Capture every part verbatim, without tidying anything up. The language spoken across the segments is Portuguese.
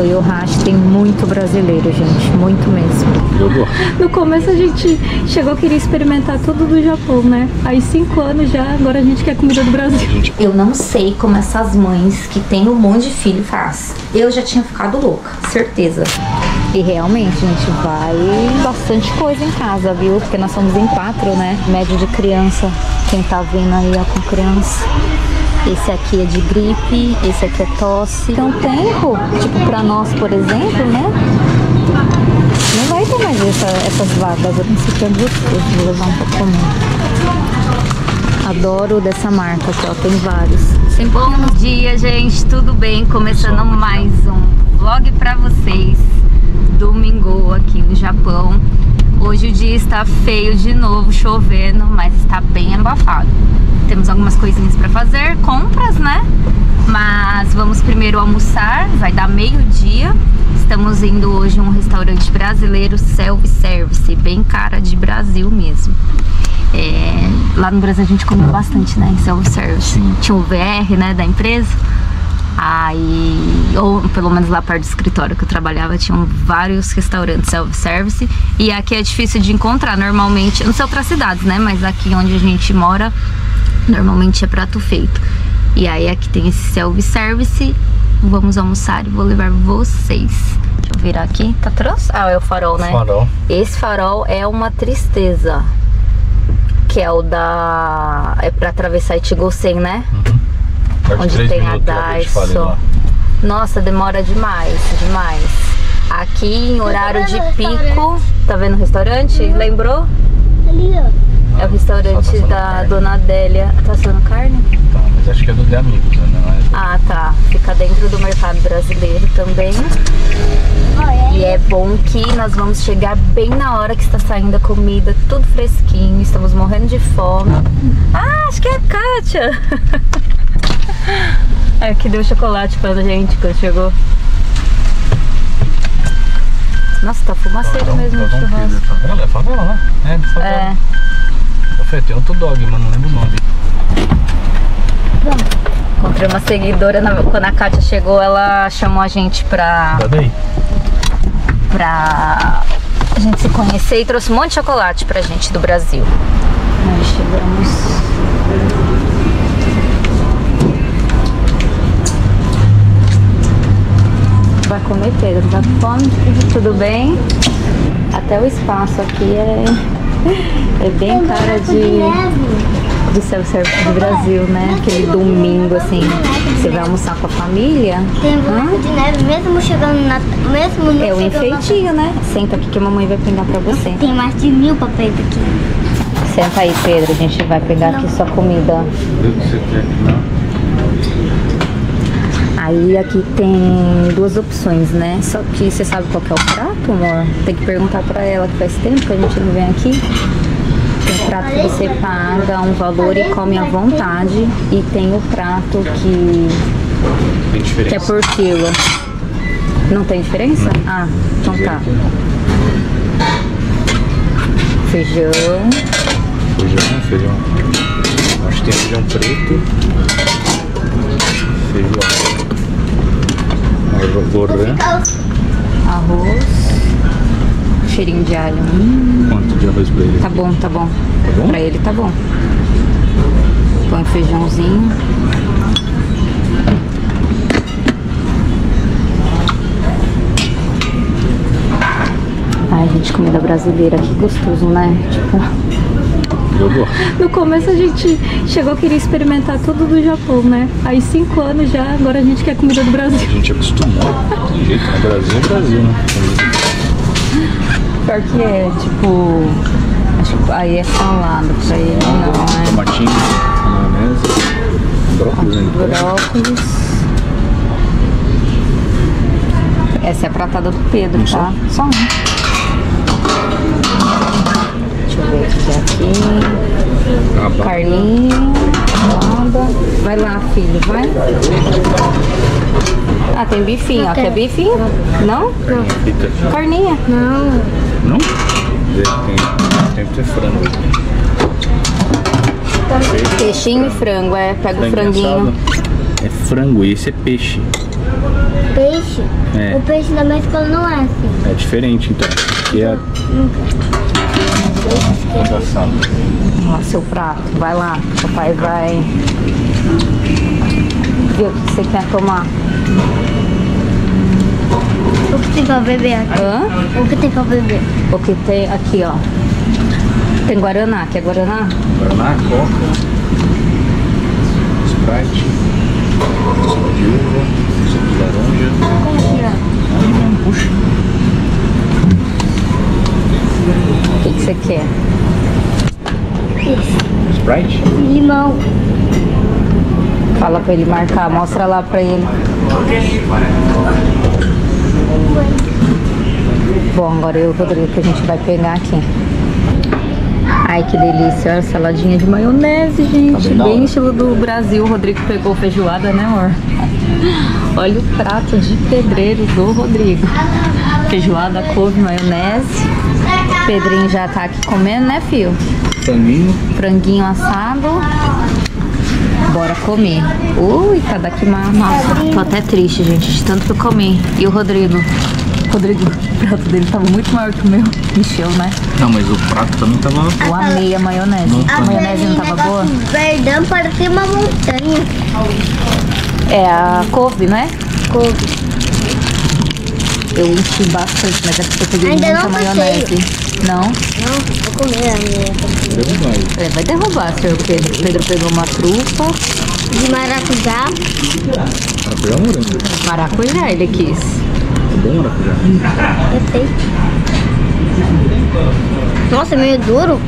gosto. E o hash tem muito brasileiro, gente. Muito mesmo. No começo a gente chegou, queria experimentar tudo do Japão, né? Aí cinco anos já, agora a gente quer comida do Brasil. Eu não sei como essas mães que têm um monte de filho faz. Eu já tinha ficado louca, certeza. E realmente, gente, vai bastante coisa em casa, viu? Porque nós somos em quatro, né? Médio de criança. Quem tá vendo aí é com criança. Esse aqui é de gripe, esse aqui é tosse. Então tempo, tipo pra nós, por exemplo, né? Não vai ter mais essa, essas vagas. Eu pensei que é gostoso, vou levar um pouco também. Adoro dessa marca aqui, ó, tem vários. Bom dia, gente, tudo bem? Começando mais um vlog pra vocês. Domingo aqui no Japão. Hoje o dia está feio de novo, chovendo, mas está bem abafado. Temos algumas coisinhas para fazer, compras, né? Mas vamos primeiro almoçar, vai dar meio-dia. Estamos indo hoje a um restaurante brasileiro self-service, bem cara de Brasil mesmo. É, lá no Brasil a gente comeu bastante, né, em self-service. Tinha o V R, né, da empresa. Aí, ou pelo menos lá perto do escritório que eu trabalhava, tinham vários restaurantes self-service. E aqui é difícil de encontrar, normalmente, não sei outras cidades, né? Mas aqui onde a gente mora, normalmente é prato feito. E aí aqui tem esse self-service. Vamos almoçar e vou levar vocês. Deixa eu virar aqui, tá trans? Ah, é o farol, né? Farol. Esse farol é uma tristeza. Que é o da... é pra atravessar Ichigosen, né? Uhum. Onde tem a Daiso. Nossa, demora demais, demais. Aqui em horário de pico. Tá vendo o restaurante? Uhum. Lembrou? Ali, ó. É o restaurante tá da carne. Dona Adélia. Tá assando carne? Tá, mas acho que é do de amigos, né? Ah, tá. Fica dentro do mercado brasileiro também. E é bom que nós vamos chegar bem na hora que está saindo a comida, tudo fresquinho. Estamos morrendo de fome. Ah, acho que é a Kátia. É que deu chocolate pra gente quando chegou. Nossa, tá fumaceiro mesmo de churrasco. Favela, é favela, né? É, de favela. É. Ofe, tem outro dog, mas não lembro o nome. Encontrei uma seguidora, na, quando a Kátia chegou, ela chamou a gente pra... Tá daí? Pra a gente se conhecer e trouxe um monte de chocolate pra gente do Brasil. Nós chegamos... Vai comer, Pedro, tá com fome? Tudo bem? Até o espaço aqui é, é bem cara de, de self-service do Brasil, né? Aquele domingo, assim, você vai almoçar com a família. Tem boneco de neve, mesmo chegando na... mesmo não é um enfeitinho, né? Senta aqui que a mamãe vai pegar pra você. Tem mais de mil papéis aqui. Senta aí, Pedro, a gente vai pegar não. aqui sua comida. Aí aqui tem duas opções, né? Só que você sabe qual que é o prato, amor? Tem que perguntar pra ela, que faz tempo que a gente não vem aqui. Tem prato que você paga um valor e come à vontade. E tem o prato que, que é por quilo. Não tem diferença? Ah, então tá. Feijão. Feijão, feijão. Acho que tem feijão preto. Feijão. Arroz, cheirinho de alho. Hum. Quanto de arroz pra ele? Tá bom, tá bom. Tá bom? Pra ele tá bom. Põe feijãozinho. Ai, gente, comida brasileira, que gostoso, né? Tipo... No começo a gente chegou, queria experimentar tudo do Japão, né? Aí cinco anos já, agora a gente quer comida do Brasil. A gente acostumou. Do jeito que é Brasil, é Brasil, né? Pior que é, tipo... tipo aí é salada pra ele, não, né? Tomatinho, maionese, brócolis, né? Brócolis. Essa é a pratada do Pedro, tá? Só um. Aqui, carninho, nada. Vai lá, filho, vai. Ah, tem bifinho, ó. Quer bifinho? Não? Não. Carninha? Não. Não? Tem que ter frango. Peixinho e frango, é. Pega o franguinho. É frango, esse é peixe. Peixe? É. O peixe da minha escola não é assim. É diferente, então. Aqui é... Nossa, seu prato. Vai lá. O papai vai ver o que você quer tomar. O que tem pra beber aqui? Hã? O que tem pra beber? O que tem aqui, ó. Tem Guaraná. Quer Guaraná? Guaraná, Coca, Sprite, suco de uva, suco de laranja. Como que é? Aí mesmo, puxa. O que que você quer? Isso. Sprite? Limão. Fala pra ele marcar, mostra lá pra ele. Bom, agora eu e o Rodrigo que a gente vai pegar aqui. Ai, que delícia, olha, saladinha de maionese, gente, tá bem, bem estilo do Brasil. O Rodrigo pegou feijoada, né, amor? Olha o prato de pedreiro do Rodrigo. Feijoada, couve, maionese. O Pedrinho já tá aqui comendo, né, filho? Franguinho. Franguinho assado. Bora comer. Ui, tá daqui uma massa. Tô até triste, gente, de tanto que eu comi. E o Rodrigo? Rodrigo, o prato dele tava muito maior que o meu. Encheu, né? Não, mas o prato também tava... Eu amei a maionese. Não, a maionese não tava boa? Verdão, parecia uma montanha. É a couve, né? Couve. Eu enchi bastante, mas é porque eu peguei ainda muita não maionese. Passeio. Não? Não, vou comer a minha. É, vai derrubar, senhor Pedro. Pedro pegou uma trufa. De maracujá. Maracujá, ele quis. Bom maracujá. Eu sei. Nossa, é meio duro.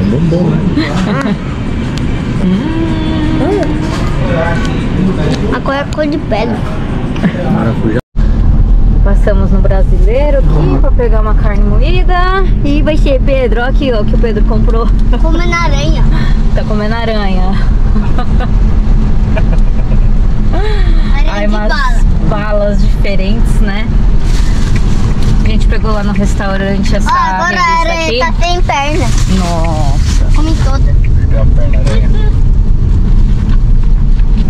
É bom, bom, né? hum. Agora é cor de pedra. Maracujá. Passamos no brasileiro aqui pra pegar uma carne moída. E vai ser Pedro, aqui ó, que o Pedro comprou. Tá comendo aranha. Tá comendo aranha. Ai, mas balas diferentes, né? A gente pegou lá no restaurante essa oh, agora a aranha aqui. Tá sem perna. Nossa. Comi toda. Pegou a perna aranha.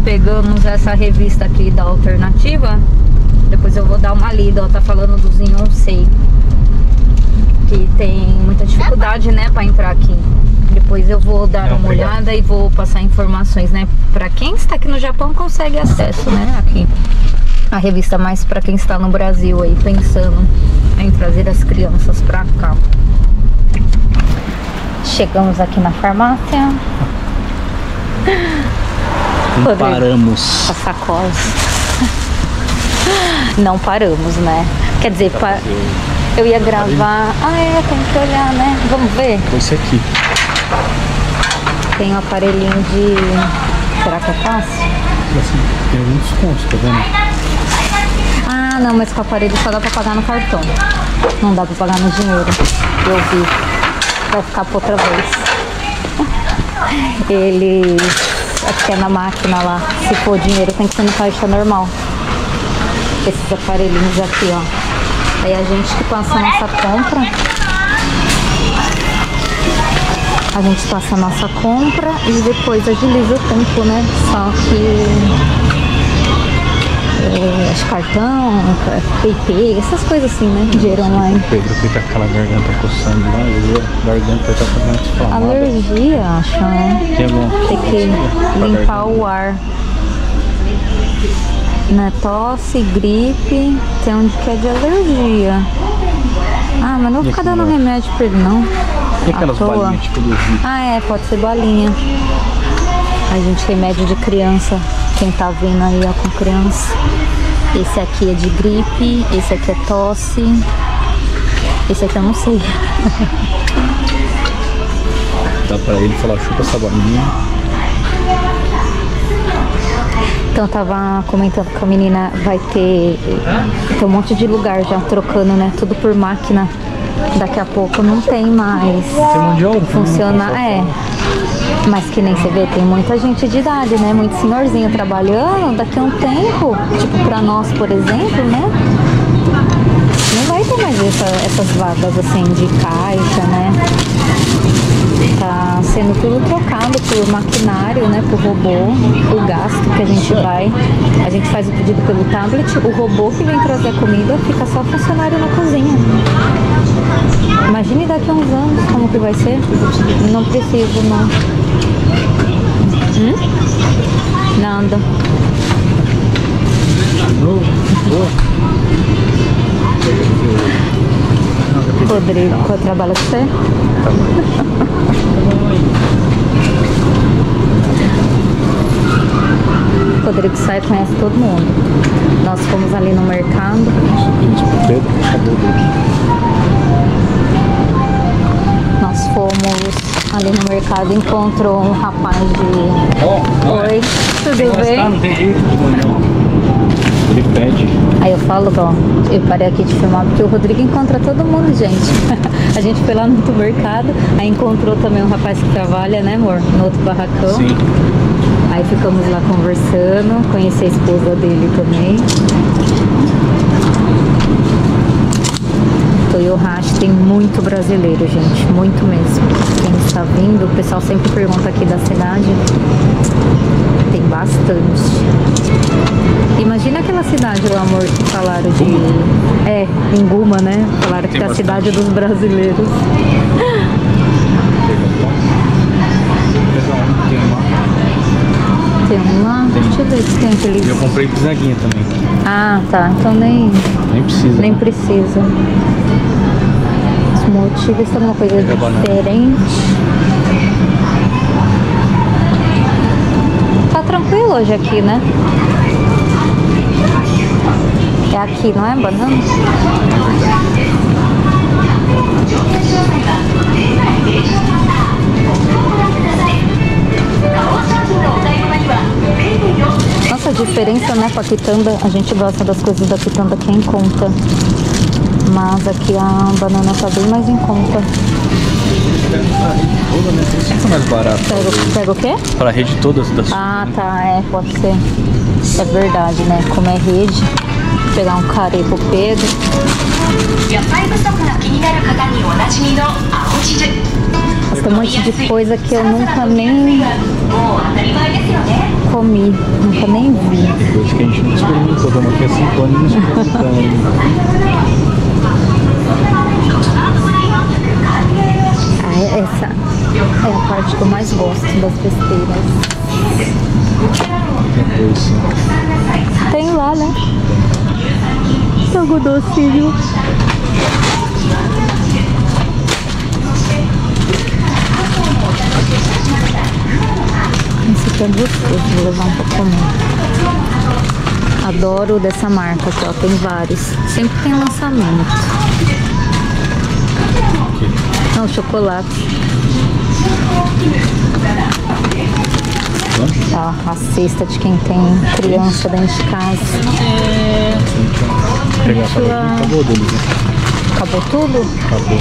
Pegamos essa revista aqui da Alternativa. Depois eu vou dar uma lida. Ó, tá falando dos Inonsei. Que tem muita dificuldade, é, né, pra entrar aqui. Depois eu vou dar Não, uma obrigado. olhada e vou passar informações, né? Pra quem está aqui no Japão consegue acesso, né? Aqui. A revista mais pra quem está no Brasil aí, pensando em trazer as crianças pra cá. Chegamos aqui na farmácia. Paramos. As sacolas. Não paramos, né? Quer dizer, tá pa... eu ia gravar... Ah, é, tem que olhar, né? Vamos ver? Foi isso aqui. Tem um aparelhinho de... Será que é fácil? Assim, tem algum desconto, tá vendo? Ah, não, mas com o aparelho só dá pra pagar no cartão. Não dá pra pagar no dinheiro. Eu vi. Vou ficar pra outra vez. Ele... Acho que é na máquina lá. Se for dinheiro, tem que ser no caixa normal. Esses aparelhinhos aqui, ó. Aí a gente que passa nessa compra... A gente passa a nossa compra e depois agiliza o tempo, né? Só que... É, acho cartão, P P, essas coisas assim, né? Dinheiro online. O Pedro fica com aquela garganta coçando lá, a garganta tá fazendo inflamada. Alergia, acho, né? Que é bom. Tem que limpar o ar. Né? Tosse, gripe, tem onde que é de alergia. Ah, mas não vou ficar dando remédio pra ele, não. E aquelas bolinhas tipo do vídeo? Ah, é, pode ser bolinha. A gente tem médio de criança. Quem tá vindo aí, ó, com criança. Esse aqui é de gripe. Esse aqui é tosse. Esse aqui eu não sei. Dá pra ele falar, chupa essa bolinha. Então eu tava comentando que a menina vai ter, tem um monte de lugar já trocando, né? Tudo por máquina. Daqui a pouco não tem mais. Tem um de ouro, funciona, não, é. Mas que nem você vê, tem muita gente de idade, né? Muito senhorzinho trabalhando. Daqui a um tempo, tipo pra nós, por exemplo, né? Não vai ter mais essa, essas vagas assim de caixa, né? Tá sendo tudo trocado por maquinário, né, por robô. O gasto que a gente vai, a gente faz o pedido pelo tablet, o robô que vem trazer a comida, fica só funcionário na cozinha. Imagine daqui a uns anos como que vai ser. Não preciso, não. Hum? Nada. Rodrigo, qual trabalho que você? Rodrigo sai, conhece todo mundo. Nós fomos ali no mercado. Nós fomos ali no mercado, encontrou um rapaz de... Oi, tudo bem? Ele pede. Aí eu falo, ó, eu parei aqui de filmar porque o Rodrigo encontra todo mundo, gente. A gente foi lá no outro mercado, aí encontrou também um rapaz que trabalha, né, amor? No outro barracão. Sim. Aí ficamos lá conversando, conheci a esposa dele também. Toyohashi tem muito brasileiro, gente, muito mesmo. Quem está vindo, o pessoal sempre pergunta aqui da cidade. Tem bastante. Imagina aquela cidade, o amor, que falaram de... É, em Guma, né? Falaram que é a cidade dos brasileiros. Tem um lá? Tem. Deixa eu ver se tem aquele... Eu comprei pisaguinha também. Ah, tá. Então nem... Nem precisa. Nem precisa. Os motivos são uma coisa diferente. Tranquilo hoje aqui, né? É aqui, não é, banana? Nossa, a diferença, né, pra quitanda, a gente gosta das coisas da quitanda que é em conta. Mas aqui a banana tá bem mais em conta. Toda mais barata. Pega o quê? Para a rede toda das... Ah, tá, é, pode ser. É verdade, né? Como é rede, vou pegar um carê pro Pedro. Nossa, tem um monte de coisa que eu nunca nem comi, nunca nem vi. Tem coisa que a gente não experimentou, estamos aqui há cinco anos e não experimentamos. Essa é a parte que eu mais gosto das besteiras. Tem lá, né? Tem algum docinho. Esse aqui é gostoso, vou levar um pouco mais. Adoro dessa marca aqui, ó, tem vários. Sempre tem lançamento. Não, chocolate. Tá, a cesta de quem tem criança dentro de casa. É... Pegar, acabou, Delícia. Acabou tudo? Acabou.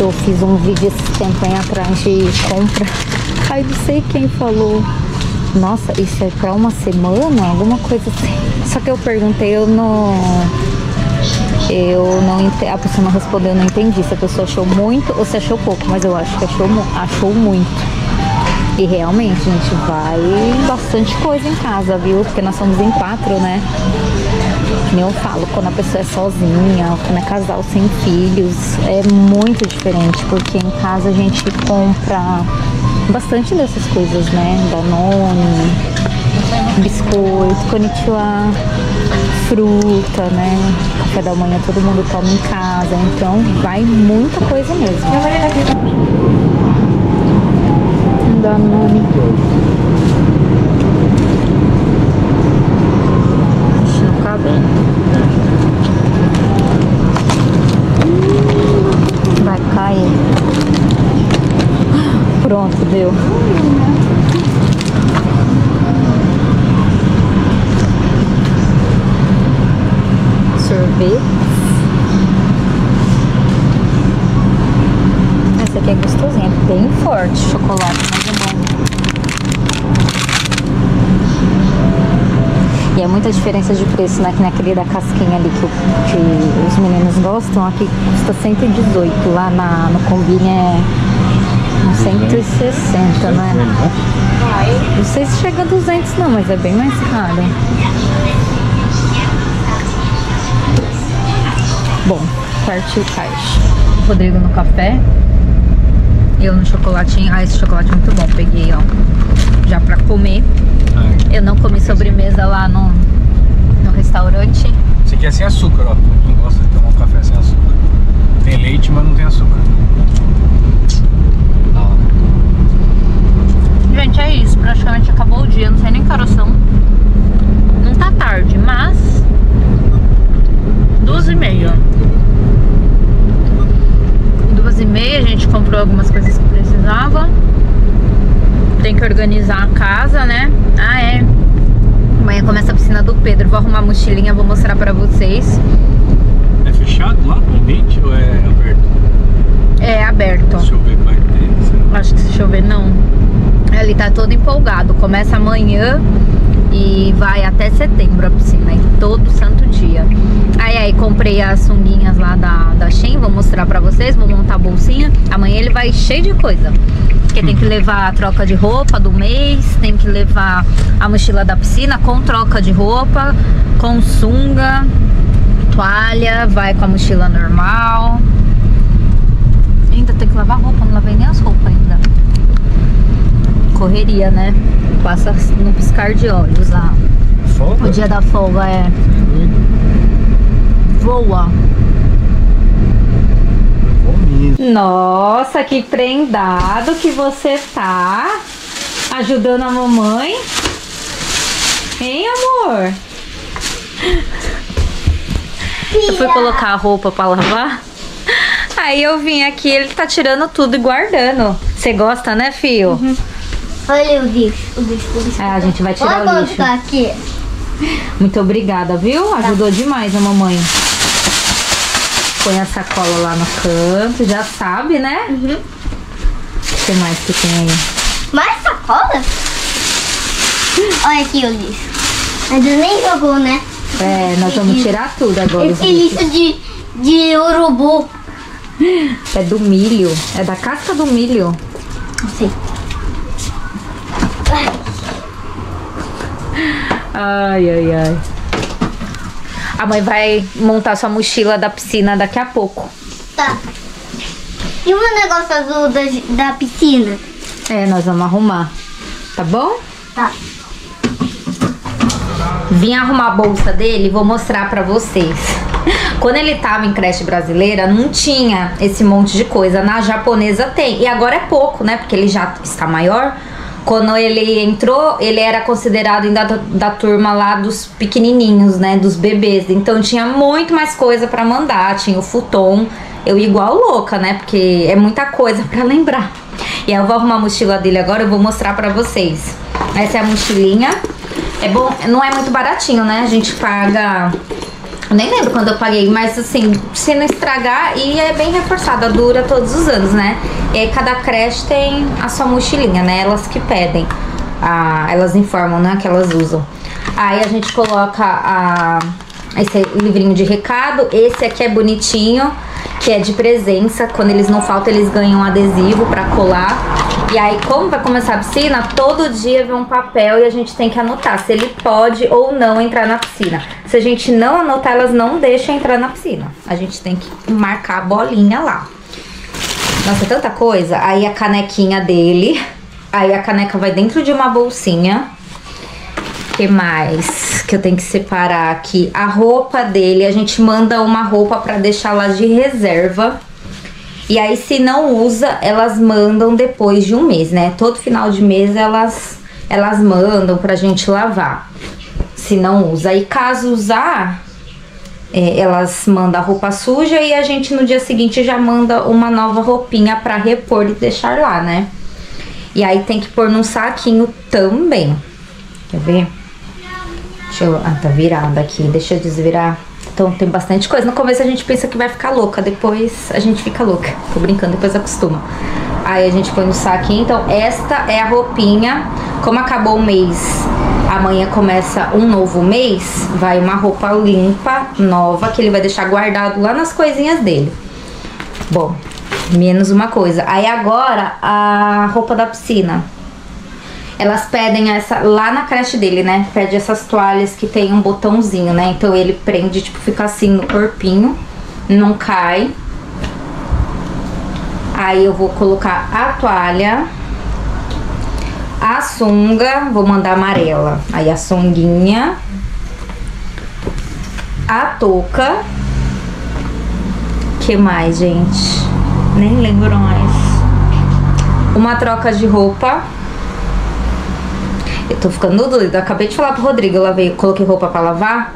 Eu fiz um vídeo esse tempo aí atrás de compra. Aí não sei quem falou, nossa, isso é pra uma semana? Alguma coisa assim. Só que eu perguntei, eu não... Eu não entendi. A pessoa não respondeu, eu não entendi se a pessoa achou muito ou se achou pouco. Mas eu acho que achou, achou muito. E realmente, gente, vai bastante coisa em casa, viu? Porque nós somos em quatro, né? Eu falo, quando a pessoa é sozinha, quando é casal sem filhos, é muito diferente, porque em casa a gente compra bastante dessas coisas, né? Danone, biscoito, konnichiwa, fruta, né? Café da manhã todo mundo toma em casa, então vai muita coisa mesmo. Danone. Vai cair. Pronto, deu. Sorvete. forte o chocolate, mas é bom. E é muita diferença de preço, né? Que naquele da casquinha ali que, que os meninos gostam, aqui custa cento e dezoito, lá na, no Combinha é cento e sessenta, né? Não sei se chega a duzentos não, mas é bem mais caro. Bom, partiu o caixa. O Rodrigo no café. Eu no chocolatinho. Ah, esse chocolate é muito bom. Peguei, ó, já pra comer. Eu não comi sobremesa lá no, no restaurante. Esse aqui é sem açúcar, ó. Não gosta de tomar um café sem açúcar. Tem leite, mas não tem açúcar. Gente, é isso. Praticamente acabou o dia. Não sei nem que horas são. Não tá tarde, mas... duas e meia. Duas e meia, a gente comprou algumas coisas que precisava. Tem que organizar a casa, né? Ah, é. Amanhã começa a piscina do Pedro. Vou arrumar a mochilinha, vou mostrar pra vocês. É fechado lá o ambiente ou é aberto? É aberto. Se chover vai ter. Acho que se chover não. Ele tá todo empolgado. Começa amanhã e vai até setembro a piscina, e todo santo dia. Aí aí comprei as sunguinhas lá da, da Shein, vou mostrar pra vocês, vou montar a bolsinha. Amanhã ele vai cheio de coisa, porque tem que levar a troca de roupa do mês, tem que levar a mochila da piscina com troca de roupa, com sunga, toalha, vai com a mochila normal. Ainda tem que lavar a roupa, não lavei nem as roupas ainda. Correria, né? Passa no piscar de olhos lá. Folga? O dia da folga é. Voa. Nossa, que prendado que você tá, ajudando a mamãe. Hein, amor? Eu fui colocar a roupa pra lavar. Aí eu vim aqui, ele tá tirando tudo e guardando. Você gosta, né, filho? Uhum. Olha o bicho, o bicho, o bicho. É, a gente vai tirar Olha o lixo. Aqui. Muito obrigada, viu? Ajudou tá. demais a mamãe. Põe a sacola lá no canto, já sabe, né? Uhum. O que mais que tem aí? Mais sacola? Olha aqui o lixo. Mas nem jogou, né? É, nós vamos tirar tudo agora. Esse lixo de, de urubu. É do milho, é da casca do milho. Não sei. Ai, ai, ai. A mãe vai montar sua mochila da piscina daqui a pouco. Tá. E o negócio azul da, da piscina? É, nós vamos arrumar. Tá bom? Tá. Vim arrumar a bolsa dele e vou mostrar pra vocês. Quando ele tava em creche brasileira, não tinha esse monte de coisa. Na japonesa tem. E agora é pouco, né? Porque ele já está maior. Quando ele entrou, ele era considerado ainda da, da turma lá dos pequenininhos, né? Dos bebês. Então tinha muito mais coisa pra mandar. Tinha o futon. Eu igual louca, né? Porque é muita coisa pra lembrar. E aí eu vou arrumar a mochila dele agora. Eu vou mostrar pra vocês. Essa é a mochilinha. É bom, não é muito baratinho, né? A gente paga... Eu nem lembro quando eu paguei, mas assim, se não estragar, e é bem reforçada, dura todos os anos, né? E aí cada creche tem a sua mochilinha, né? Elas que pedem, a, elas informam, né? Que elas usam. Aí a gente coloca a, esse livrinho de recado, esse aqui é bonitinho, que é de presença, quando eles não faltam eles ganham um adesivo pra colar. E aí como vai começar a piscina, todo dia vem um papel e a gente tem que anotar se ele pode ou não entrar na piscina. Se a gente não anotar, elas não deixam entrar na piscina. A gente tem que marcar a bolinha lá. Nossa, tanta coisa. Aí a canequinha dele. Aí a caneca vai dentro de uma bolsinha. O que mais que eu tenho que separar aqui? A roupa dele, a gente manda uma roupa pra deixar lá de reserva. E aí se não usa, elas mandam depois de um mês, né? Todo final de mês elas, elas mandam pra gente lavar, se não usa. E caso usar, é, elas mandam a roupa suja e a gente no dia seguinte já manda uma nova roupinha pra repor e deixar lá, né? E aí tem que pôr num saquinho também. Quer ver? Deixa eu... Ah, tá virada aqui. Deixa eu desvirar. Então tem bastante coisa. No começo a gente pensa que vai ficar louca. Depois a gente fica louca. Tô brincando, depois acostuma. aí a gente põe no saquinho. Então esta é a roupinha. Como acabou o mês, amanhã começa um novo mês, vai uma roupa limpa, nova, que ele vai deixar guardado lá nas coisinhas dele. Bom, menos uma coisa. Aí agora a roupa da piscina. Elas pedem essa, lá na creche dele, né? Pede essas toalhas que tem um botãozinho, né? Então ele prende, tipo, fica assim no corpinho, não cai. Aí eu vou colocar a toalha, a sunga, vou mandar amarela. Aí a sunguinha, a touca. Que mais, gente? Nem lembro mais. Uma troca de roupa. Eu tô ficando doida, eu acabei de falar pro Rodrigo, eu lavei, coloquei roupa pra lavar.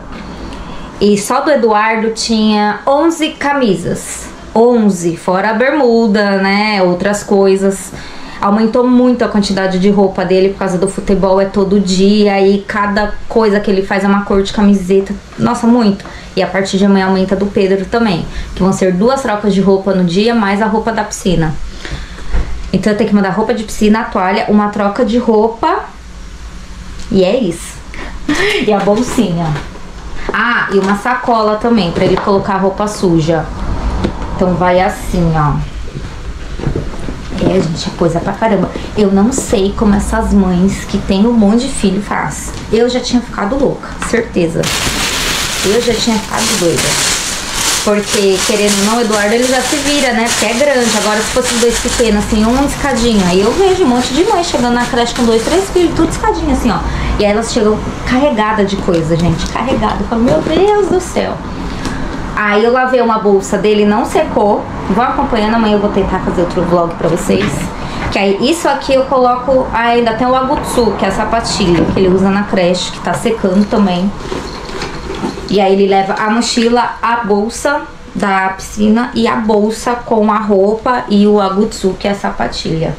E só do Eduardo tinha onze camisas, onze, fora a bermuda, né, outras coisas. Aumentou muito a quantidade de roupa dele por causa do futebol, é todo dia. E cada coisa que ele faz é uma cor de camiseta, nossa, muito. E a partir de amanhã aumenta do Pedro também, que vão ser duas trocas de roupa no dia, mais a roupa da piscina. Então eu tenho que mandar roupa de piscina, a toalha, uma troca de roupa. E é isso. E a bolsinha. Ah, e uma sacola também, pra ele colocar a roupa suja. Então vai assim, ó. É, gente, é coisa pra caramba. Eu não sei como essas mães que tem um monte de filho faz. Eu já tinha ficado louca, certeza. Eu já tinha ficado doida. Porque, querendo ou não, o Eduardo, ele já se vira, né? Porque é grande. Agora, se fosse dois pequenos, assim, um escadinho. Aí eu vejo um monte de mãe chegando na creche com dois, três filhos, tudo escadinho, assim, ó. E aí elas chegam carregada de coisa, gente. Carregada. Eu falo, meu Deus do céu. Aí eu lavei uma bolsa dele, não secou. Vou acompanhando. Amanhã eu vou tentar fazer outro vlog pra vocês. Que aí, isso aqui eu coloco ainda até o Agutsu, que é a sapatilha que ele usa na creche, que tá secando também. E aí ele leva a mochila, a bolsa da piscina e a bolsa com a roupa e o Agutsu, que é a sapatilha.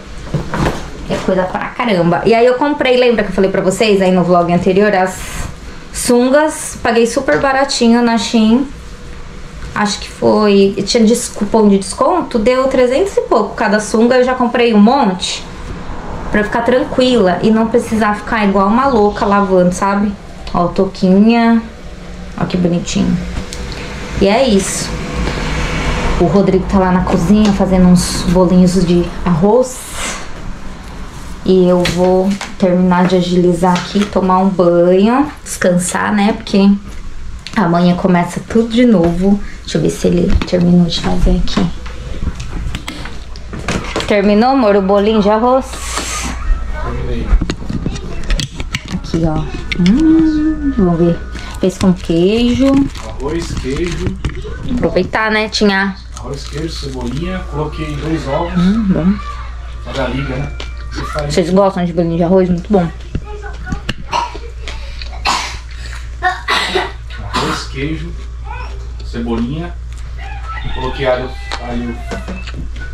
É coisa pra caramba. E aí eu comprei, lembra que eu falei pra vocês aí no vlog anterior, as sungas. Paguei super baratinho na Shein. Acho que foi... Tinha cupom de desconto, deu trezentos e pouco cada sunga. Eu já comprei um monte pra ficar tranquila e não precisar ficar igual uma louca lavando, sabe? Ó, touquinha... Olha que bonitinho. E é isso. O Rodrigo tá lá na cozinha fazendo uns bolinhos de arroz. E eu vou terminar de agilizar aqui, tomar um banho, descansar, né? Porque amanhã começa tudo de novo. Deixa eu ver se ele terminou de fazer aqui. Terminou, amor, o bolinho de arroz? Terminei. Aqui, ó. Hum, vamos ver. Fez com queijo. Arroz, queijo. Aproveitar, né? Tinha arroz, queijo, cebolinha. Coloquei dois ovos. Hum, bom. A galinha, né? Vocês gostam de bolinho de arroz? Muito bom. Arroz, queijo, cebolinha. Coloquei alho. Alho?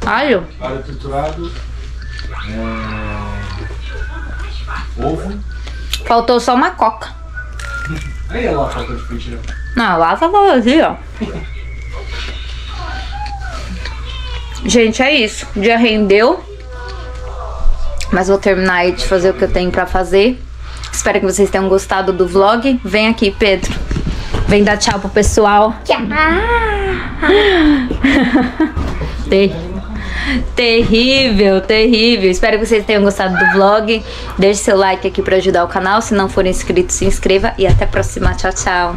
Alho, alho triturado. É... Ovo. Faltou só uma coca. Aí ela falta de fritura. Não, a lata tá vazia, ó. Gente, é isso. O dia rendeu. Mas vou terminar aí de fazer o que eu tenho pra fazer. Espero que vocês tenham gostado do vlog. Vem aqui, Pedro. Vem dar tchau pro pessoal. Beijo. Terrível, terrível. Espero que vocês tenham gostado do vlog. Deixe seu like aqui pra ajudar o canal. Se não for inscrito, se inscreva. E até a próxima, tchau, tchau.